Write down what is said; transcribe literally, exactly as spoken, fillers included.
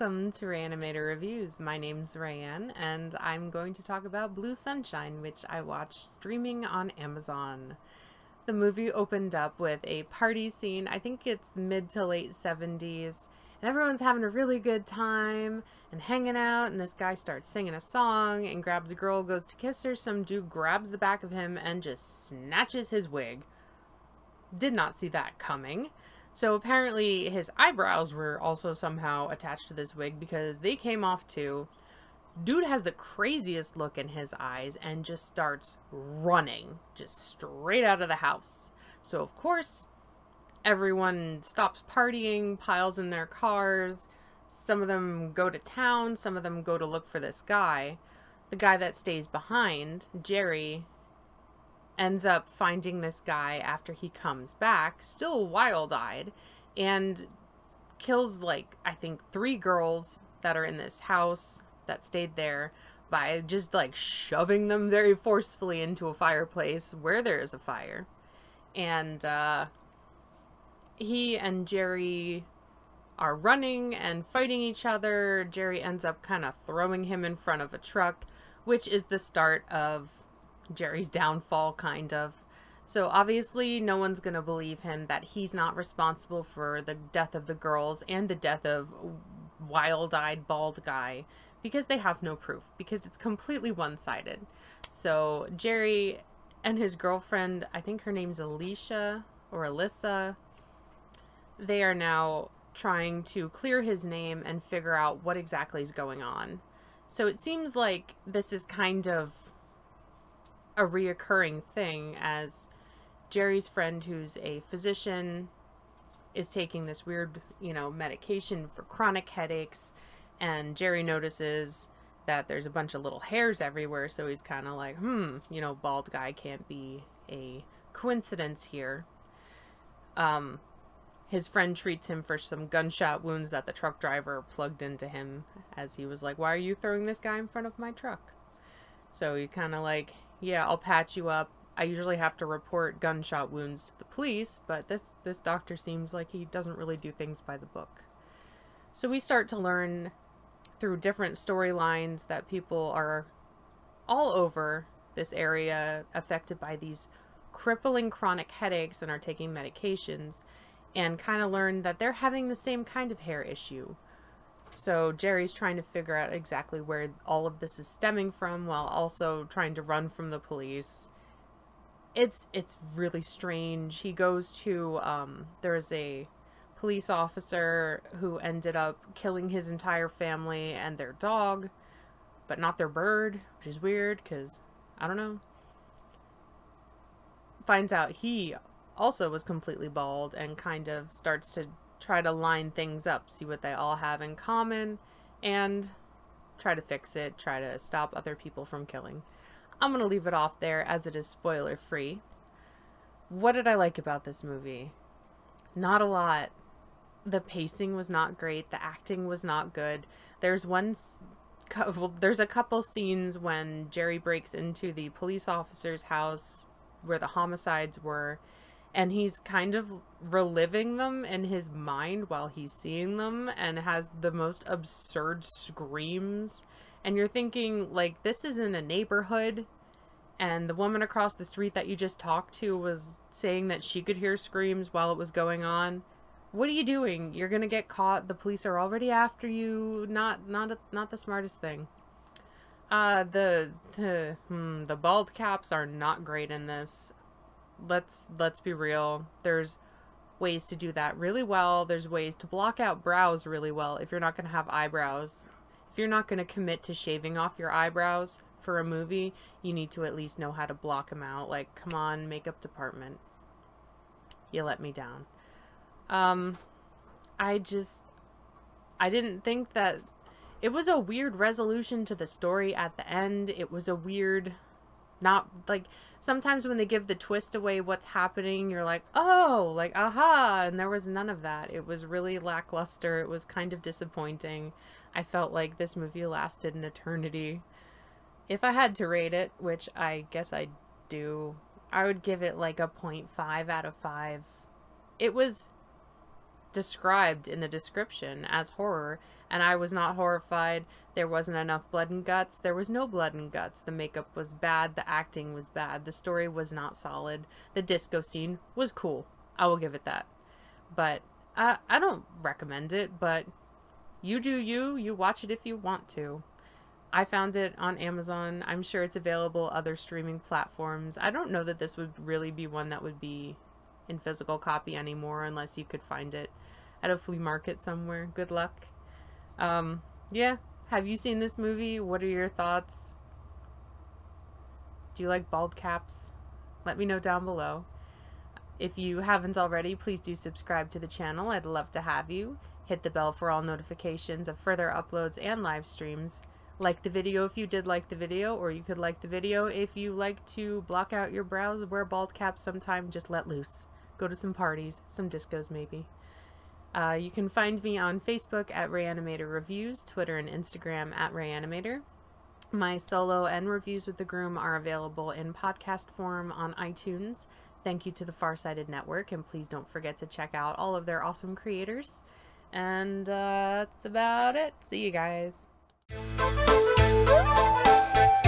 Welcome to Rayanimator Reviews. My name's Rayan, and I'm going to talk about Blue Sunshine, which I watched streaming on Amazon. The movie opened up with a party scene. I think it's mid to late seventies, and everyone's having a really good time and hanging out, and this guy starts singing a song and grabs a girl, goes to kiss her. Some dude grabs the back of him and just snatches his wig. Did not see that coming. So apparently his eyebrows were also somehow attached to this wig because they came off too. Dude has the craziest look in his eyes and just starts running, just straight out of the house. So of course, everyone stops partying, piles in their cars. Some of them go to town, some of them go to look for this guy. The guy that stays behind, Jerry, ends up finding this guy after he comes back, still wild-eyed, and kills, like, I think three girls that are in this house that stayed there by just, like, shoving them very forcefully into a fireplace where there is a fire. And uh, he and Jerry are running and fighting each other. Jerry ends up kind of throwing him in front of a truck, which is the start of Jerry's downfall, kind of. So obviously no one's gonna believe him that he's not responsible for the death of the girls and the death of wild-eyed bald guy, because they have no proof, because it's completely one-sided. So Jerry and his girlfriend, I think her name's Alicia or Alyssa, they are now trying to clear his name and figure out what exactly is going on. So it seems like this is kind of a reoccurring thing, as Jerry's friend, who's a physician, is taking this weird, you know, medication for chronic headaches, and Jerry notices that there's a bunch of little hairs everywhere, so he's kind of like, hmm, you know, bald guy can't be a coincidence here. Um, his friend treats him for some gunshot wounds that the truck driver plugged into him, as he was like, why are you throwing this guy in front of my truck? So he kind of like, yeah, I'll patch you up. I usually have to report gunshot wounds to the police, but this, this doctor seems like he doesn't really do things by the book. So we start to learn through different storylines that people are all over this area affected by these crippling chronic headaches and are taking medications, and kind of learn that they're having the same kind of hair issue. So Jerry's trying to figure out exactly where all of this is stemming from, while also trying to run from the police. It's it's really strange. He goes to, um, there's a police officer who ended up killing his entire family and their dog, but not their bird, which is weird because, I don't know. Finds out he also was completely bald and kind of starts to try to line things up, see what they all have in common, and try to fix it, try to stop other people from killing. I'm gonna leave it off there, as it is spoiler free. What did I like about this movie? Not a lot. The pacing was not great, the acting was not good. There's one, there's a couple scenes when Jerry breaks into the police officer's house where the homicides were, and he's kind of reliving them in his mind while he's seeing them, and has the most absurd screams. And you're thinking, like, this is in a neighborhood, and the woman across the street that you just talked to was saying that she could hear screams while it was going on. What are you doing? You're gonna get caught. The police are already after you. Not, not, a, not the smartest thing. Uh, the, the, hmm, the bald caps are not great in this. Let's let's be real. There's ways to do that really well. There's ways to block out brows really well if you're not going to have eyebrows. If you're not going to commit to shaving off your eyebrows for a movie, you need to at least know how to block them out. Like, come on, makeup department. You let me down. Um, I just... I didn't think that... It was a weird resolution to the story at the end. It was a weird... Not, like, sometimes when they give the twist away what's happening, you're like, oh, like, aha, and there was none of that. It was really lackluster. It was kind of disappointing. I felt like this movie lasted an eternity. If I had to rate it, which I guess I do, I would give it, like, a point five out of five. It was described in the description as horror, and I was not horrified. There wasn't enough blood and guts. There was no blood and guts. The makeup was bad. The acting was bad. The story was not solid. The disco scene was cool. I will give it that. But uh, I don't recommend it, but you do you. You watch it if you want to. I found it on Amazon. I'm sure it's available other streaming platforms. I don't know that this would really be one that would be in physical copy anymore unless you could find it at a flea market somewhere. Good luck. Um, yeah. Have you seen this movie? What are your thoughts? Do you like bald caps? Let me know down below. If you haven't already, please do subscribe to the channel. I'd love to have you. Hit the bell for all notifications of further uploads and live streams. Like the video if you did like the video, or you could like the video if you like to block out your brows, wear bald caps sometime, just let loose. Go to some parties, some discos maybe. Uh, you can find me on Facebook at Rayanimator Reviews, Twitter and Instagram at Rayanimator. My solo and reviews with the groom are available in podcast form on iTunes. Thank you to the Farsighted Network, and please don't forget to check out all of their awesome creators. And uh, that's about it. See you guys. Thank you.